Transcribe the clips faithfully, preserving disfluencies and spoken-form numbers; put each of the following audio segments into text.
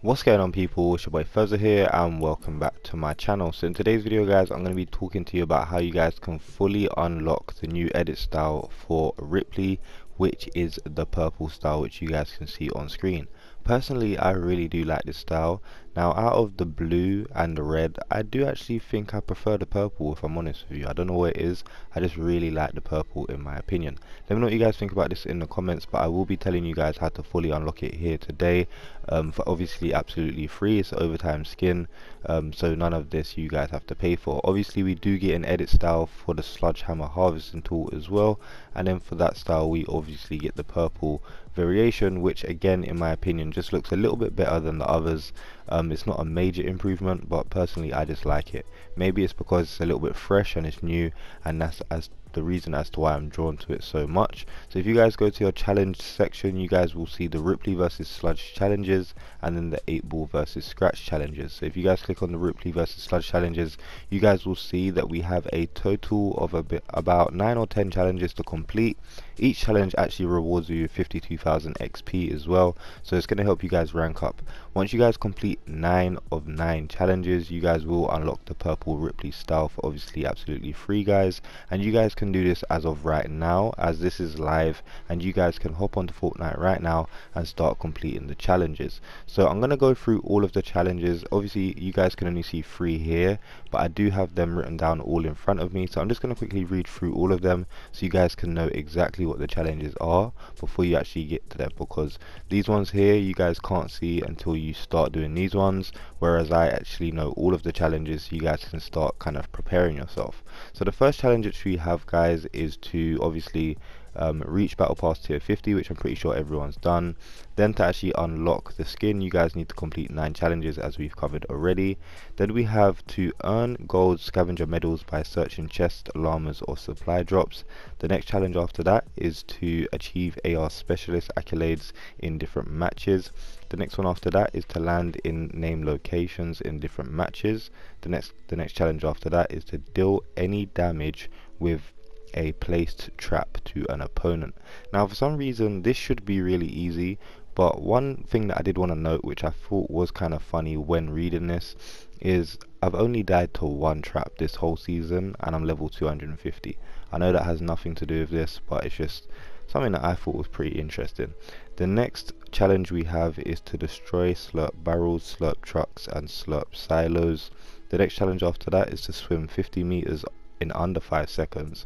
What's going on, people? It's your boy Phurzaah here and welcome back to my channel. So in today's video, guys, I'm going to be talking to you about how you guys can fully unlock the new edit style for Rippley, which is the purple style which you guys can see on screen. Personally, I really do like this style. Now, out of the blue and the red, I do actually think I prefer the purple, if I'm honest with you. I don't know what it is, I just really like the purple in my opinion. Let me know what you guys think about this in the comments, but I will be telling you guys how to fully unlock it here today, um, for obviously absolutely free. It's overtime skin, um, so none of this you guys have to pay for. Obviously, we do get an edit style for the sludge hammer harvesting tool as well, and then for that style we obviously get the purple variation, which again in my opinion just looks a little bit better than the others. Um, it's not a major improvement, but personally I just like it. Maybe it's because it's a little bit fresh and it's new, and that's as the reason as to why I'm drawn to it so much. So if you guys go to your challenge section, you guys will see the Rippley versus Sludge challenges and then the eight ball versus Scratch challenges. So if you guys click on the Rippley versus Sludge challenges, you guys will see that we have a total of a bit, about nine or ten challenges to complete. Each challenge actually rewards you fifty-two thousand X P as well, so it's going to help you guys rank up. Once you guys complete nine of nine challenges, you guys will unlock the purple Rippley style for obviously absolutely free, guys, and you guys can do this as of right now, as this is live, and you guys can hop onto Fortnite right now and start completing the challenges. So I'm going to go through all of the challenges. Obviously you guys can only see three here, but I do have them written down all in front of me, so I'm just going to quickly read through all of them so you guys can know exactly what the challenges are before you actually get to them, because these ones here you guys can't see until you start doing these ones, whereas I actually know all of the challenges so you guys can start kind of preparing yourself. So the first challenge which we have, guys, is to obviously um, reach battle pass tier fifty, which I'm pretty sure everyone's done. Then to actually unlock the skin, you guys need to complete nine challenges, as we've covered already. Then we have to earn gold scavenger medals by searching chests, llamas or supply drops. The next challenge after that is to achieve A R specialist accolades in different matches. The next one after that is to land in named locations in different matches. The next the next challenge after that is to deal any damage with a placed trap to an opponent. Now, for some reason this should be really easy, but one thing that I did want to note, which I thought was kind of funny when reading this, is I've only died to one trap this whole season and I'm level two hundred fifty. I know that has nothing to do with this, but it's just something that I thought was pretty interesting. The next challenge we have is to destroy slurp barrels, slurp trucks and slurp silos. The next challenge after that is to swim fifty meters in under five seconds,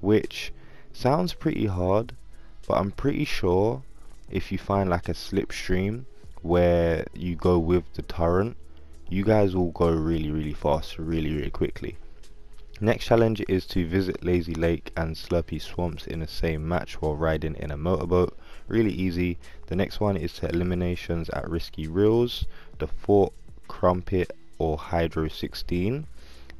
which sounds pretty hard, but I'm pretty sure if you find like a slipstream where you go with the torrent, you guys will go really really fast, really really quickly. Next challenge is to visit Lazy Lake and Slurpy Swamps in the same match while riding in a motorboat. Really easy. The next one is to eliminations at Risky Reels, the Fort, Crumpet or Hydro sixteen.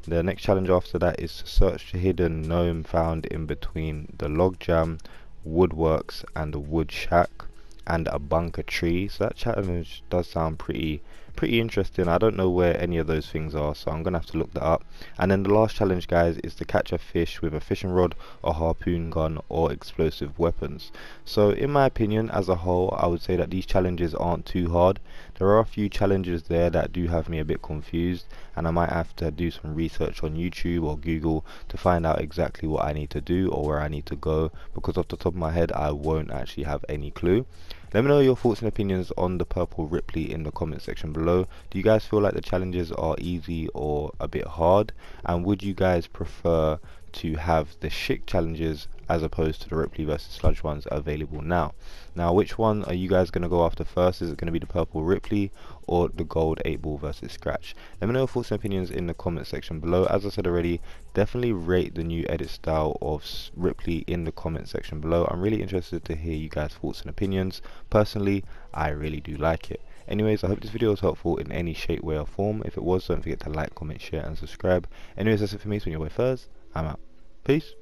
The next challenge after that is to search the hidden gnome found in between the logjam, woodworks and the wood shack and a bunker tree. So that challenge does sound pretty pretty interesting. I don't know where any of those things are, so I'm gonna have to look that up. And then the last challenge, guys, is to catch a fish with a fishing rod, a harpoon gun or explosive weapons. So in my opinion as a whole, I would say that these challenges aren't too hard. There are a few challenges there that do have me a bit confused, and I might have to do some research on YouTube or Google to find out exactly what I need to do or where I need to go, because off the top of my head I won't actually have any clue. Let me know your thoughts and opinions on the purple Rippley in the comment section below. Do you guys feel like the challenges are easy or a bit hard? And would you guys prefer to have the chic challenges as opposed to the Rippley versus Sludge ones available now? Now, which one are you guys going to go after first? Is it going to be the purple Rippley or the gold eight ball versus Scratch? Let me know your thoughts and opinions in the comment section below. As I said already, definitely rate the new edit style of Rippley in the comment section below. I'm really interested to hear you guys' thoughts and opinions. Personally, I really do like it. Anyways, I hope this video was helpful in any shape, way or form. If it was, don't forget to like, comment, share and subscribe. Anyways, that's it for me. It's been your boy Phurz. I'm out. Peace.